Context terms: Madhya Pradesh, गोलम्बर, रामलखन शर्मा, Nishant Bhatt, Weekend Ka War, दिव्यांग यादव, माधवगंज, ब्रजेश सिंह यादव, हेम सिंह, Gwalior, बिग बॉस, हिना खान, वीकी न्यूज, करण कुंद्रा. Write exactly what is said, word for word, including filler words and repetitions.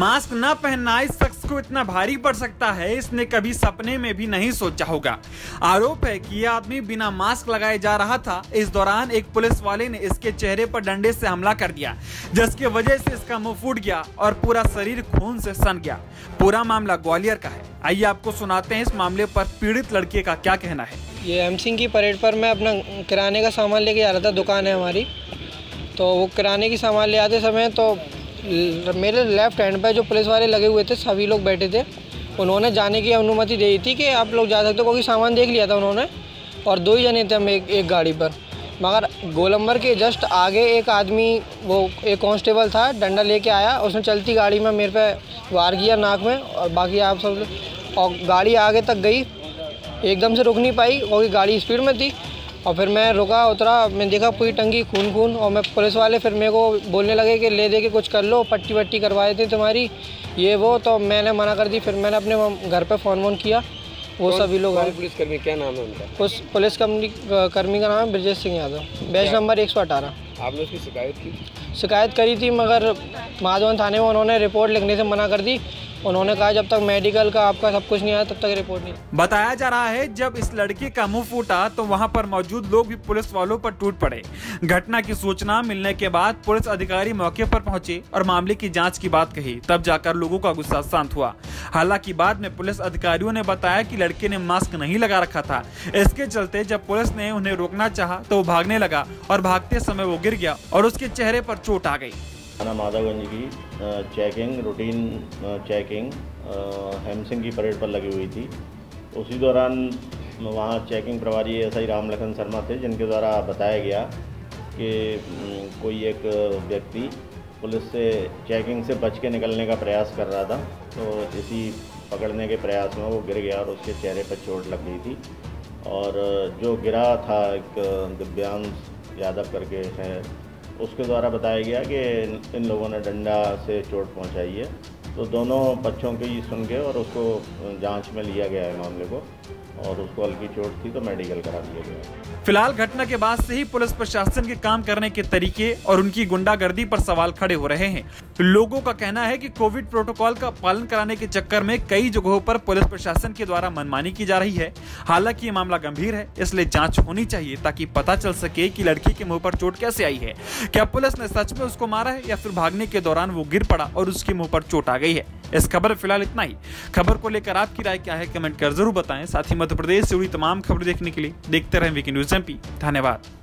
Mask न पहनना इस शख्स को इतना भारी पड़ सकता है इसने कभी सपने में भी नहीं सोचा होगा। आरोप है कि यह आदमी बिना मास्क लगाए जा रहा था। इस दौरान एक पुलिस वाले ने इसके चेहरे पर डंडे से हमला कर दिया, जिसकी वजह से इसका मुंह फूट गया और पूरा शरीर खून से सन गया। पूरा मामला ग्वालियर का है। आइए आपको सुनाते हैं इस मामले पर पीड़ित लड़के का क्या कहना है। ये हेम सिंह की परेड पर मैं अपना किराने का सामान लेके जा रहा था, दुकान है हमारी, तो वो किराने की सामान ले आते समय तो मेरे लेफ्ट हैंड पर जो पुलिस वाले लगे हुए थे, सभी लोग बैठे थे, उन्होंने जाने की अनुमति दी थी कि आप लोग जा सकते हो, क्योंकि सामान देख लिया था उन्होंने। और दो ही जने थे हम एक एक गाड़ी पर, मगर गोलम्बर के जस्ट आगे एक आदमी, वो एक कांस्टेबल था, डंडा लेके आया, उसने चलती गाड़ी में मेरे पे वार किया नाक में। और बाकी आप सब, और गाड़ी आगे तक गई, एकदम से रुक नहीं पाई क्योंकि गाड़ी स्पीड में थी। और फिर मैं रुका, उतरा, मैं देखा पूरी टंकी खून खून। और मैं पुलिस वाले फिर मेरे को बोलने लगे कि ले दे के कुछ कर लो, पट्टी वट्टी करवाए थे तुम्हारी ये वो, तो मैंने मना कर दी। फिर मैंने अपने घर पर फ़ोन वोन किया, वो सभी लोग आए। पुलिसकर्मी, क्या नाम है उनका? उस पुलिस कर्मी कर्मी का नाम है ब्रजेश सिंह यादव, बैच नंबर एक सौ अठारह। आपने उसकी शिकायत की? शिकायत करी थी, मगर माधवगंज थाने में उन्होंने रिपोर्ट लिखने से मना कर दी। उन्होंने कहा जब तक मेडिकल का आपका सब कुछ नहीं आया तब तक रिपोर्ट नहीं। बताया जा रहा है जब इस लड़के का मुंह फूटा तो वहां पर मौजूद लोग भी पुलिस वालों पर टूट पड़े। घटना की सूचना मिलने के बाद पुलिस अधिकारी मौके पर पहुंचे और मामले की जांच की बात कही, तब जाकर लोगों का गुस्सा शांत हुआ। हालांकि बाद में पुलिस अधिकारियों ने बताया कि लड़के ने मास्क नहीं लगा रखा था। इसके चलते जब पुलिस ने उन्हें रोकना चाहा तो वो भागने लगा और भागते समय वो गिर गया और उसके चेहरे पर चोट आ गई। थाना माधवगंज की checking, routine checking हेम सिंह की परेड पर लगी हुई थी। उसी दौरान वहाँ चेकिंग प्रभारी एसआई रामलखन शर्मा थे, जिनके द्वारा बताया गया कि कोई एक व्यक्ति पुलिस से चेकिंग से बच के निकलने का प्रयास कर रहा था, तो इसी पकड़ने के प्रयास में वो गिर गया और उसके चेहरे पर चोट लग गई थी। और जो गिरा था एक दिव्यांग यादव करके है, उसके द्वारा बताया गया कि इन लोगों ने डंडा से चोट पहुंचाई है। तो दोनों पक्षों की सुन के और उसको जांच में लिया गया है मामले को, और उसको हल्की चोट थी तो मेडिकल करा दिया गया। फिलहाल घटना के बाद से ही पुलिस प्रशासन के काम करने के तरीके और उनकी गुंडागर्दी पर सवाल खड़े हो रहे हैं। लोगों का कहना है कि कोविड प्रोटोकॉल का पालन कराने के चक्कर में कई जगहों पर पुलिस प्रशासन के द्वारा मनमानी की जा रही है। हालांकि ये मामला गंभीर है, इसलिए जाँच होनी चाहिए ताकि पता चल सके कि लड़की के मुँह पर चोट कैसे आई है। क्या पुलिस ने सच में उसको मारा है या फिर भागने के दौरान वो गिर पड़ा और उसके मुँह पर चोट आ गई है? इस खबर फिलहाल इतना ही। खबर को लेकर आपकी राय क्या है कमेंट कर जरूर बताएं। साथ ही मध्य प्रदेश से जुड़ी तमाम खबरें देखने के लिए देखते रहें वीकी न्यूज एमपी। धन्यवाद।